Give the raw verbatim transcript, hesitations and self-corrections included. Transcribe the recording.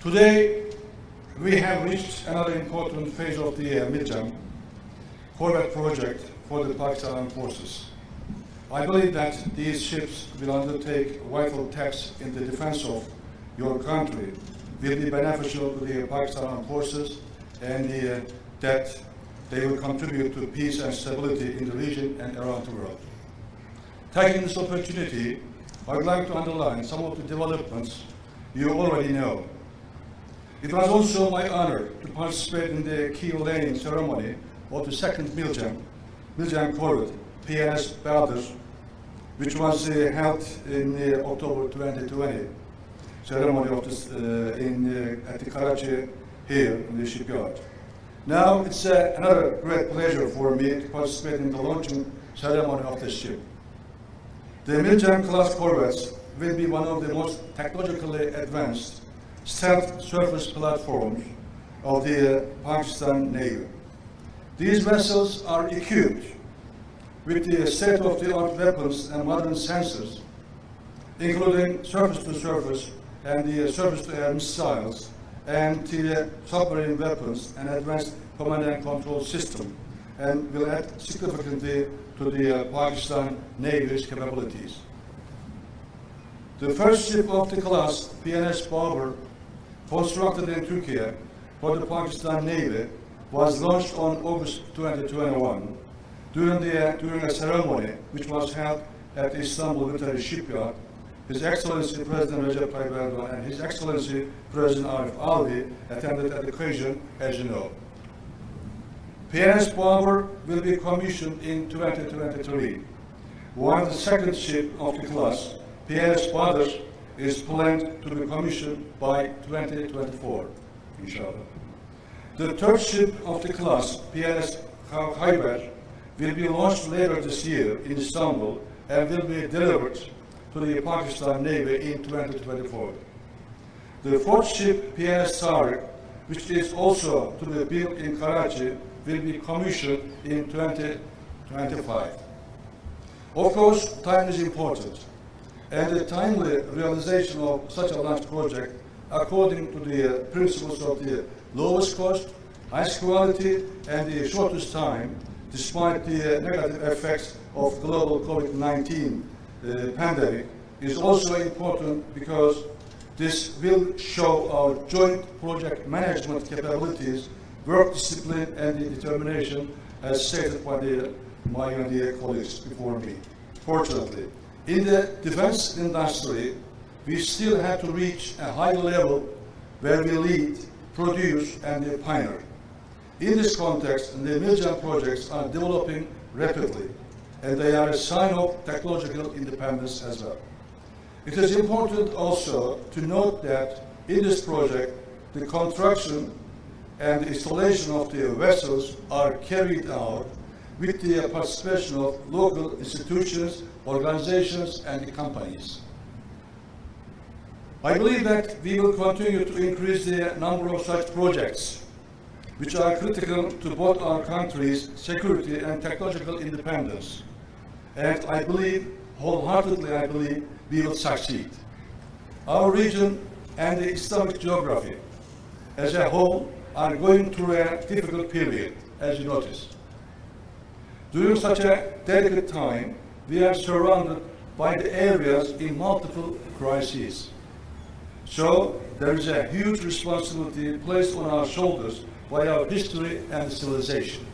Today, we have reached another important phase of the uh, MILGEM corvette project for the Pakistan Armed Forces. I believe that these ships will undertake vital tasks in the defense of your country, will be beneficial to the Pakistan Armed Forces, and the, uh, that they will contribute to peace and stability in the region and around the world. Taking this opportunity, I would like to underline some of the developments you already know. It was also my honor to participate in the key laying ceremony of the second MILGEM, MILGEM corvette, P N S Badr, which was uh, held in uh, October twenty twenty ceremony of this, uh, in, uh, at the Karachi here in the shipyard. Now it's uh, another great pleasure for me to participate in the launching ceremony of this ship. The MILGEM class corvettes will be one of the most technologically advanced stealth surface platforms of the uh, Pakistan Navy. These vessels are equipped with the state-of-the-art weapons and modern sensors, including surface-to-surface and the surface-to-air missiles and the submarine weapons and advanced command and control system, and will add significantly to the uh, Pakistan Navy's capabilities. The first ship of the class, P N S Khyber, constructed in Turkey for the Pakistan Navy, was launched on August twenty twenty-one during, the, uh, during a ceremony which was held at the Istanbul Military Shipyard. His Excellency President Recep Tayyip Erdogan and His Excellency President Arif Alvi attended at the occasion, as you know. P N S Khyber will be commissioned in twenty twenty-three, while the second ship of the class, P N S Badr, is planned to be commissioned by twenty twenty-four, inshallah. The third ship of the class, P N S Khyber, will be launched later this year in Istanbul and will be delivered to the Pakistan Navy in twenty twenty-four. The fourth ship, P N S Sari, which is also to be built in Karachi, will be commissioned in twenty twenty-five. Of course, time is important, and the timely realization of such a large project according to the principles of the lowest cost, highest quality, and the shortest time, despite the negative effects of global COVID nineteen uh, pandemic, is also important because this will show our joint project management capabilities, work discipline, and the determination as stated by the, my and the colleagues before me. Fortunately, in the defense industry, we still have to reach a high level where we lead, produce, and pioneer. In this context, the MILGEM projects are developing rapidly, and they are a sign of technological independence as well. It is important also to note that in this project, the construction and installation of the vessels are carried out with the participation of local institutions, organizations, and companies. I believe that we will continue to increase the number of such projects, which are critical to both our country's security and technological independence. And I believe, wholeheartedly I believe, we will succeed. Our region and the Islamic geography as a whole are going through a difficult period, as you notice. During such a delicate time, we are surrounded by the areas in multiple crises. So there is a huge responsibility placed on our shoulders by our history and civilization.